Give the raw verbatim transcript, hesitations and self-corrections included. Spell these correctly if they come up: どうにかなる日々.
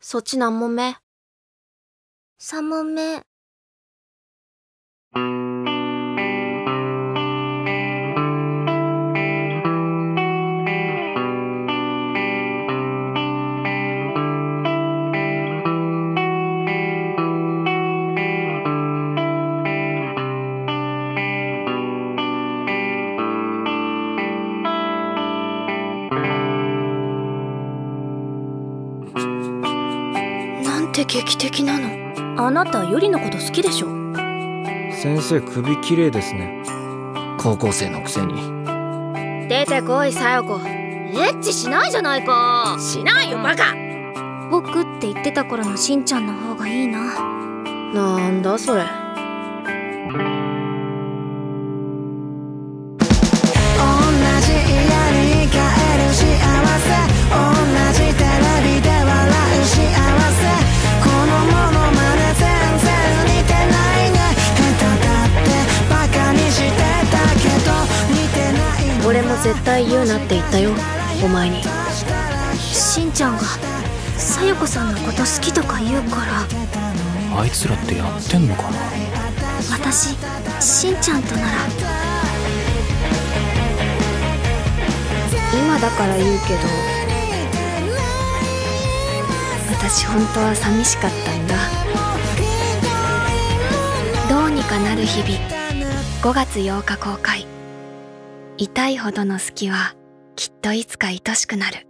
そっち何問目？ さん 問目。劇的なの。あなたユリのこと好きでしょ。先生首綺麗ですね。高校生のくせに。出てこい小夜子。エッチしないじゃないか。しないよバカ。僕って言ってた頃のしんちゃんの方がいいな。なんだそれ。絶対言うなって言ったよお前に。しんちゃんが小夜子さんのこと好きとか言うから。あいつらってやってんのかな。私しんちゃんとなら今だから言うけど、私本当は寂しかったんだ。どうにかなる日々、ごがつようか公開。痛いほどの好きはきっといつか愛しくなる。